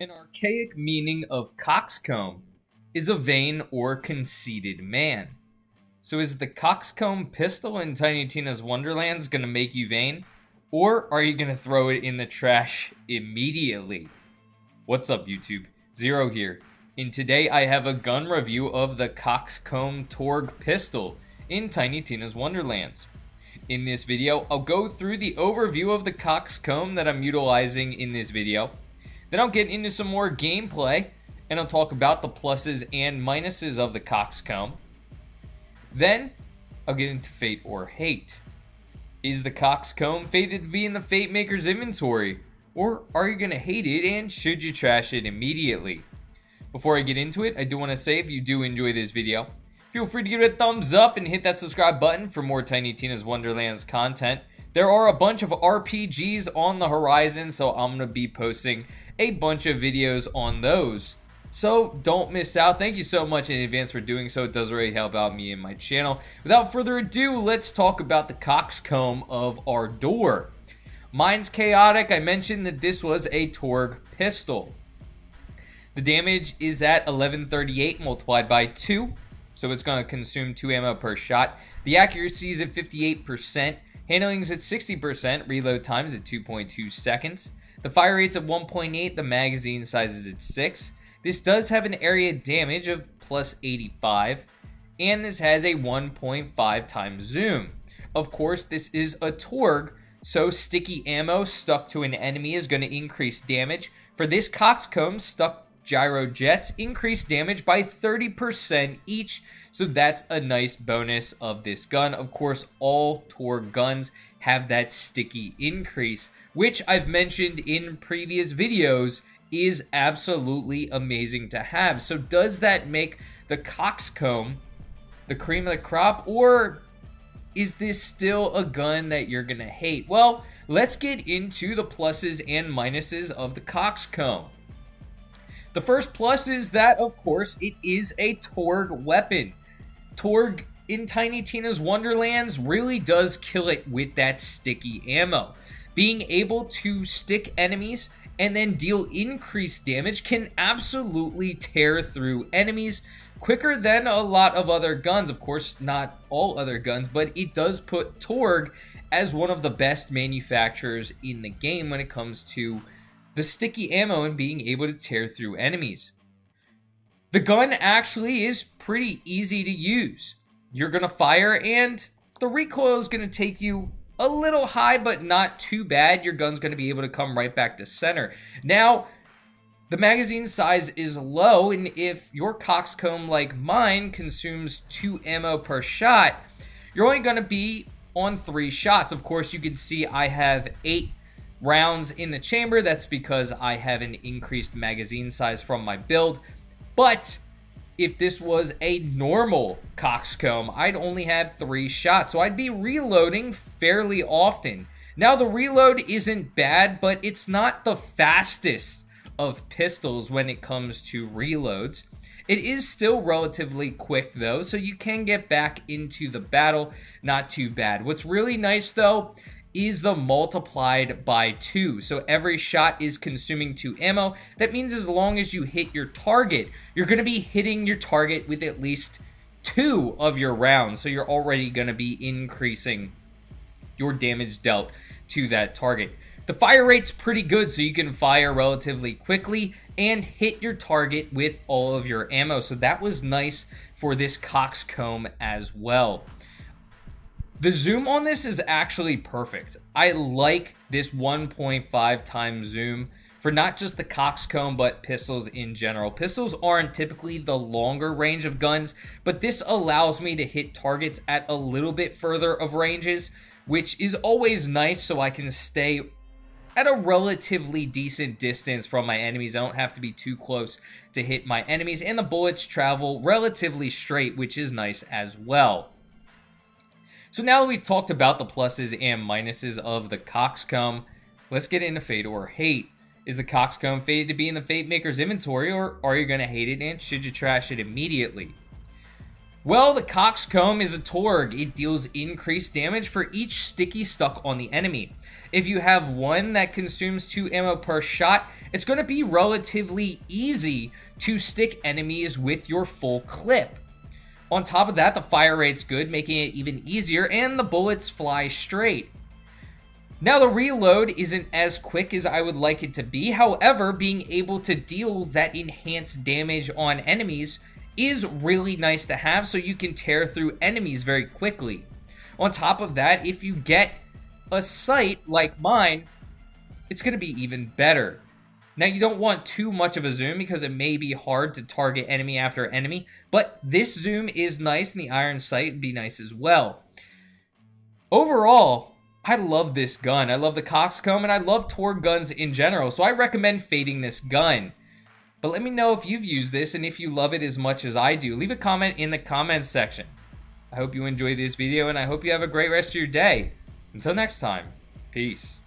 An archaic meaning of coxcomb is a vain or conceited man. So is the coxcomb pistol in Tiny Tina's Wonderlands going to make you vain? Or are you going to throw it in the trash immediately? What's up, YouTube? Zero here. And today I have a gun review of the coxcomb Torgue pistol in Tiny Tina's Wonderlands. In this video, I'll go through the overview of the coxcomb that I'm utilizing in this video. Then I'll get into some more gameplay, and I'll talk about the pluses and minuses of the coxcomb. Then, I'll get into Fate or Hate. Is the coxcomb fated to be in the Fate Maker's inventory? Or are you going to hate it, and should you trash it immediately? Before I get into it, I do want to say if you do enjoy this video, feel free to give it a thumbs up and hit that subscribe button for more Tiny Tina's Wonderlands content. There are a bunch of RPGs on the horizon, so I'm going to be posting a bunch of videos on those. So don't miss out. Thank you so much in advance for doing so. It does really help out me and my channel. Without further ado, let's talk about the coxcomb of our door. Mine's chaotic. I mentioned that this was a Torgue pistol. The damage is at 1138 multiplied by 2, so it's going to consume 2 ammo per shot. The accuracy is at 58%. Handling is at 60%, reload time is at 2.2 seconds. The fire rate's at 1.8, the magazine size is at 6. This does have an area damage of plus 85, and this has a 1.5 times zoom. Of course, this is a Torgue, so sticky ammo stuck to an enemy is going to increase damage. For this coxcomb, stuck gyro jets increase damage by 30% each, so that's a nice bonus of this gun. Of course, all Torgue guns have that sticky increase, which I've mentioned in previous videos is absolutely amazing to have. So does that make the coxcomb the cream of the crop, or is this still a gun that you're gonna hate? Well, let's get into the pluses and minuses of the coxcomb. The first plus is that, of course, it is a Torgue weapon. Torgue in Tiny Tina's Wonderlands really does kill it with that sticky ammo. Being able to stick enemies and then deal increased damage can absolutely tear through enemies quicker than a lot of other guns. Of course, not all other guns, but it does put Torgue as one of the best manufacturers in the game when it comes to the sticky ammo and being able to tear through enemies. The gun actually is pretty easy to use. You're going to fire and the recoil is going to take you a little high, but not too bad. Your gun's going to be able to come right back to center. Now, the magazine size is low, and if your coxcomb like mine consumes 2 ammo per shot, you're only going to be on 3 shots. Of course, you can see I have 8 rounds in the chamber. That's because I have an increased magazine size from my build. But if this was a normal coxcomb, I'd only have 3 shots, so I'd be reloading fairly often. Now, the reload isn't bad, but it's not the fastest of pistols when it comes to reloads. It is still relatively quick though, so you can get back into the battle. Not too bad. What's really nice though is the multiplied by 2. So every shot is consuming 2 ammo. That means as long as you hit your target, you're going to be hitting your target with at least 2 of your rounds. So you're already going to be increasing your damage dealt to that target. The fire rate's pretty good, so you can fire relatively quickly and hit your target with all of your ammo. So that was nice for this coxcomb as well. The zoom on this is actually perfect. I like this 1.5 times zoom for not just the coxcomb, but pistols in general. Pistols aren't typically the longer range of guns, but this allows me to hit targets at a little bit further of ranges, which is always nice, so I can stay at a relatively decent distance from my enemies. I don't have to be too close to hit my enemies, and the bullets travel relatively straight, which is nice as well. So now that we've talked about the pluses and minuses of the coxcomb, let's get into Fate or Hate. Is the coxcomb fated to be in the Fate Maker's inventory, or are you going to hate it and should you trash it immediately? Well, the Coxcomb is a Torgue. It deals increased damage for each sticky stuck on the enemy. If you have one that consumes 2 ammo per shot, it's going to be relatively easy to stick enemies with your full clip. On top of that, the fire rate's good, making it even easier, and the bullets fly straight. Now, the reload isn't as quick as I would like it to be. However, being able to deal that enhanced damage on enemies is really nice to have, so you can tear through enemies very quickly. On top of that, if you get a sight like mine, it's going to be even better. Now, you don't want too much of a zoom because it may be hard to target enemy after enemy, but this zoom is nice, and the iron sight would be nice as well. Overall, I love this gun. I love the Coxcomb, and I love Torgue guns in general, so I recommend fading this gun. But let me know if you've used this and if you love it as much as I do. Leave a comment in the comments section. I hope you enjoyed this video, and I hope you have a great rest of your day. Until next time, peace.